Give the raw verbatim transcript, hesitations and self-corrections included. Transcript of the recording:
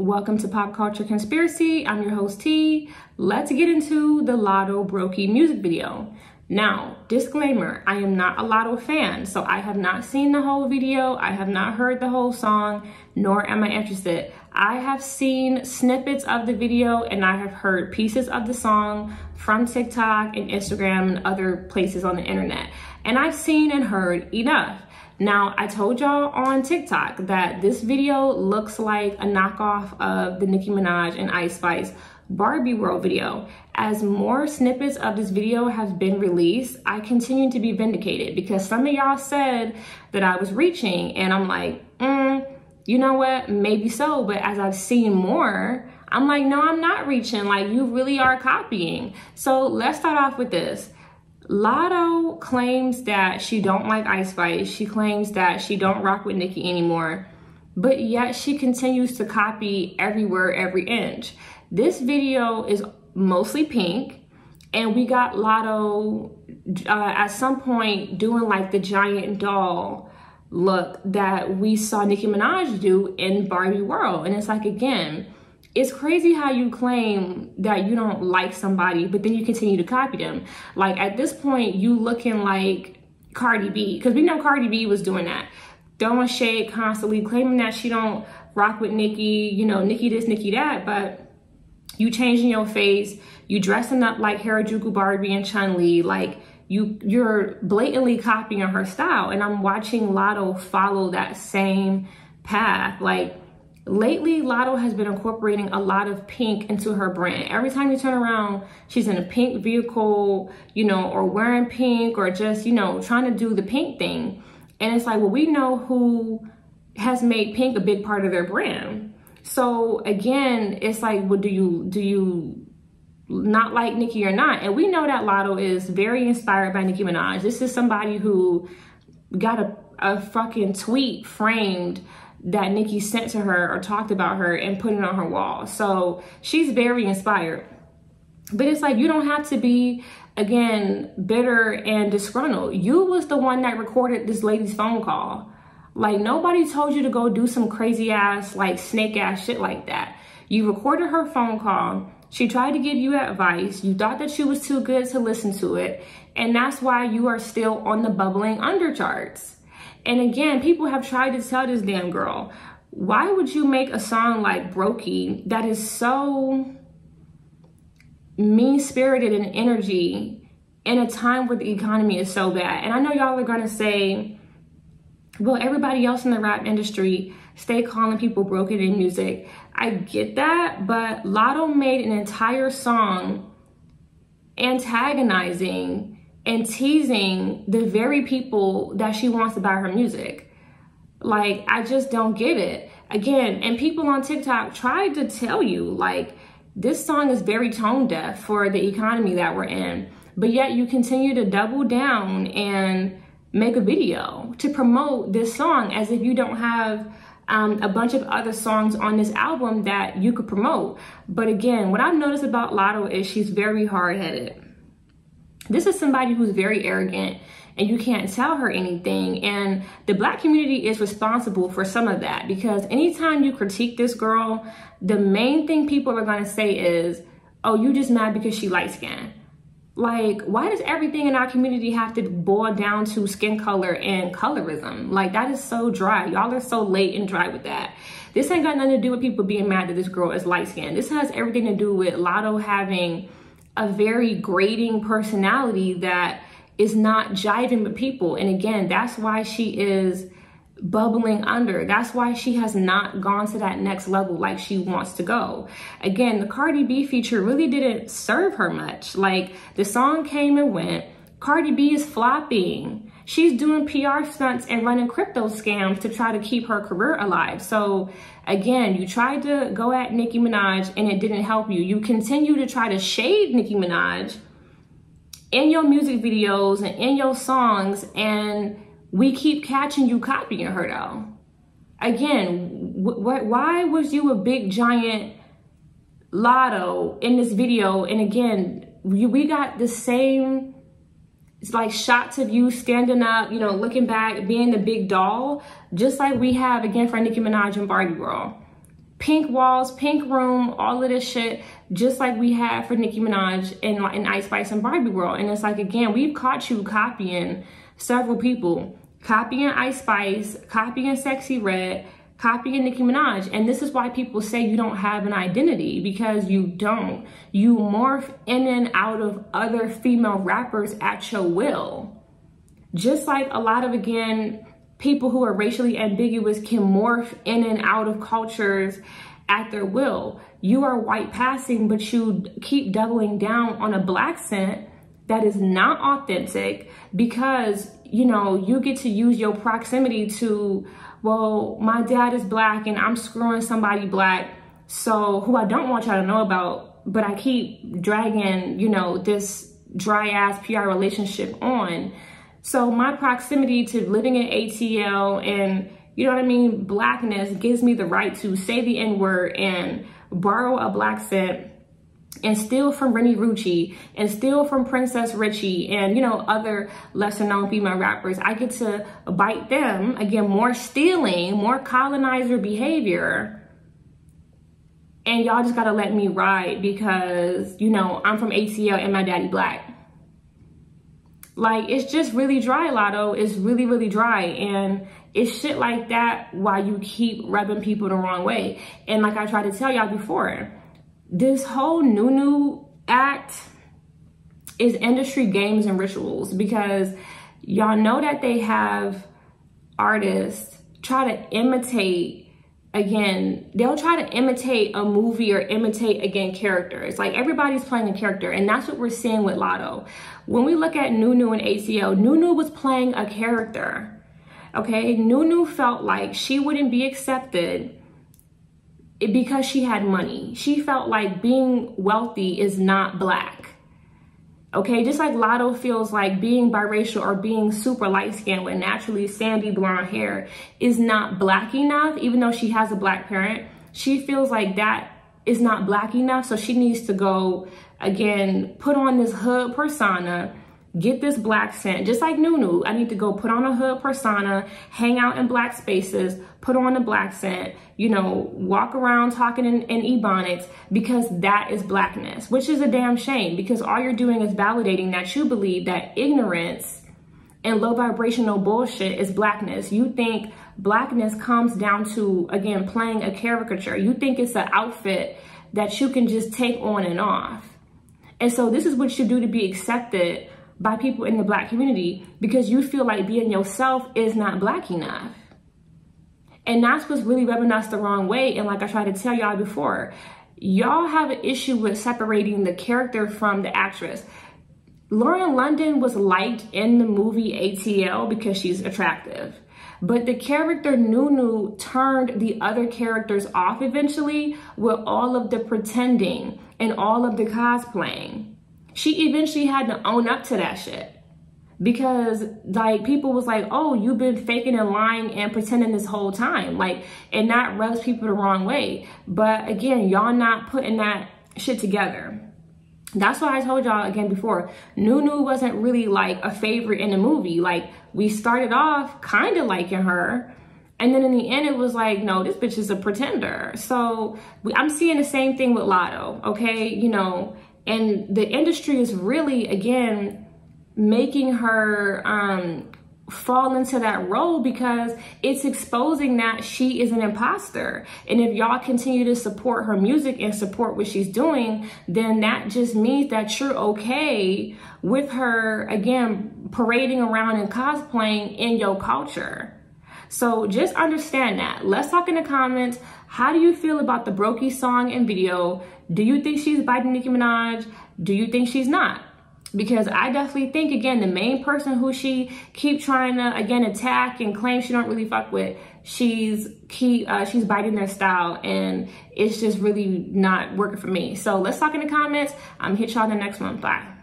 Welcome to Pop Culture Conspiracy. I'm your host T. Let's get into the Latto Brokey music video. Now, disclaimer, I am not a Latto fan, so I have not seen the whole video, I have not heard the whole song, nor am I interested. I have seen snippets of the video and I have heard pieces of the song from TikTok and Instagram and other places on the internet. And I've seen and heard enough. Now, I told y'all on TikTok that this video looks like a knockoff of the Nicki Minaj and Ice Spice Barbie World video. As more snippets of this video have been released, I continue to be vindicated because some of y'all said that I was reaching and I'm like, mm, you know what, maybe so. But as I've seen more, I'm like, no, I'm not reaching. Like, you really are copying. So let's start off with this. Latto claims that she don't like Ice Spice. She claims that she don't rock with Nicki anymore, but yet she continues to copy everywhere, every inch. This video is mostly pink, and we got Latto uh, at some point doing like the giant doll look that we saw Nicki Minaj do in Barbie World. And it's like, again, it's crazy how you claim that you don't like somebody, but then you continue to copy them. Like, at this point, you looking like Cardi B, because we know Cardi B was doing that, throwing shade constantly, claiming that she don't rock with Nicki, you know, Nicki this, Nicki that, but you changing your face, you dressing up like Harajuku Barbie and Chun-Li, like you, you're blatantly copying her style. And I'm watching Latto follow that same path. Like, lately, Latto has been incorporating a lot of pink into her brand. Every time you turn around, she's in a pink vehicle, you know, or wearing pink, or just, you know, trying to do the pink thing. And it's like, well, we know who has made pink a big part of their brand. So again, it's like, well, do you, do you not like Nicki or not? And we know that Latto is very inspired by Nicki Minaj. This is somebody who got a, a fucking tweet framed that Nicki sent to her or talked about her and put it on her wall. So she's very inspired. But it's like, you don't have to be, again, bitter and disgruntled. You was the one that recorded this lady's phone call. Like, nobody told you to go do some crazy ass, like snake ass shit like that. You recorded her phone call. She tried to give you advice. You thought that she was too good to listen to it. And that's why you are still on the bubbling under charts. And again, people have tried to tell this damn girl, why would you make a song like Brokey that is so mean-spirited in energy in a time where the economy is so bad? And I know y'all are gonna say, well, everybody else in the rap industry stay calling people broken in music. I get that, but Latto made an entire song antagonizing and teasing the very people that she wants to buy her music. Like, I just don't get it. Again, and people on TikTok tried to tell you, like, this song is very tone deaf for the economy that we're in, but yet you continue to double down and make a video to promote this song as if you don't have um, a bunch of other songs on this album that you could promote. But again, what I've noticed about Latto is she's very hard-headed. This is somebody who's very arrogant and you can't tell her anything. And the Black community is responsible for some of that, because anytime you critique this girl, the main thing people are gonna say is, oh, you just mad because she light skinned. Like, why does everything in our community have to boil down to skin color and colorism? Like, that is so dry. Y'all are so late and dry with that. This ain't got nothing to do with people being mad that this girl is light skinned. This has everything to do with Latto having a very grating personality that is not jiving with people. And again, that's why she is bubbling under. That's why she has not gone to that next level like she wants to go. Again, the Cardi B feature really didn't serve her much. Like, the song came and went. Cardi B is flopping. She's doing P R stunts and running crypto scams to try to keep her career alive. So again, you tried to go at Nicki Minaj and it didn't help you. You continue to try to shade Nicki Minaj in your music videos and in your songs, and we keep catching you copying her though. Again, wh why was you a big giant Latto in this video? And again, we, we got the same, it's like shots of you standing up, you know, looking back, being the big doll, just like we have again for Nicki Minaj and Barbie World. pink walls, pink room, all of this shit, just like we had for Nicki Minaj and, and Ice Spice and Barbie World. And it's like, again, we've caught you copying several people, copying Ice Spice, copying Sexy Red, copying Nicki Minaj. And this is why people say you don't have an identity, because you don't. You morph in and out of other female rappers at your will. Just like a lot of, again, people who are racially ambiguous can morph in and out of cultures at their will. You are white passing, but you keep doubling down on a black scent that is not authentic because, you know, you get to use your proximity to, well, my dad is black and I'm screwing somebody black, so who I don't want y'all to know about, but I keep dragging, you know, this dry ass P R relationship on. So my proximity to living in A T L and, you know what I mean, blackness gives me the right to say the N-word and borrow a black scent and steal from Rennie Rucci and steal from Princess Ritchie and, you know, other lesser known female rappers. I get to bite them. Again, more stealing, more colonizer behavior. And y'all just gotta let me ride because, you know, I'm from A T L and my daddy black. Like, it's just really dry, Latto. It's really, really dry. And it's shit like that why you keep rubbing people the wrong way. And like I tried to tell y'all before, this whole Nunu act is industry games and rituals, because y'all know that they have artists try to imitate, again, they'll try to imitate a movie or imitate, again, characters. Like, everybody's playing a character, and that's what we're seeing with Latto. When we look at Nunu and A T L, Nunu was playing a character, okay? Nunu felt like she wouldn't be accepted because she had money. She felt like being wealthy is not black, okay? Just like Latto feels like being biracial or being super light-skinned with naturally sandy blonde hair is not black enough, even though she has a black parent. She feels like that is not black enough, so she needs to go, again, put on this hood persona, get this black scent, just like Nunu. I need to go put on a hood persona, hang out in black spaces, put on a black scent, you know, walk around talking in, in Ebonics, because that is blackness, which is a damn shame, because all you're doing is validating that you believe that ignorance and low vibrational bullshit is blackness. You think blackness comes down to, again, playing a caricature. You think it's an outfit that you can just take on and off. And so this is what you do to be accepted by people in the black community, because you feel like being yourself is not black enough. And that's what's really rubbing us the wrong way. And like I tried to tell y'all before, y'all have an issue with separating the character from the actress. Lauren London was liked in the movie A T L because she's attractive, but the character Nunu turned the other characters off eventually with all of the pretending and all of the cosplaying. She eventually had to own up to that shit, because like people was like, oh, you've been faking and lying and pretending this whole time. Like, and that rubs people the wrong way. But again, y'all not putting that shit together. That's why I told y'all again before, Nunu wasn't really like a favorite in the movie. Like, we started off kind of liking her, and then in the end, it was like, no, this bitch is a pretender. So we, I'm seeing the same thing with Latto, okay? You know, and the industry is really, again, making her um, fall into that role, because it's exposing that she is an imposter. And if y'all continue to support her music and support what she's doing, then that just means that you're okay with her, again, parading around and cosplaying in your culture. So just understand that. Let's talk in the comments. How do you feel about the Brokey song and video? Do you think she's biting Nicki Minaj? Do you think she's not? Because I definitely think, again, the main person who she keep trying to, again, attack and claim she don't really fuck with, she's key, uh, she's biting their style, and it's just really not working for me. So let's talk in the comments. I'm um, hit y'all in the next one. Bye.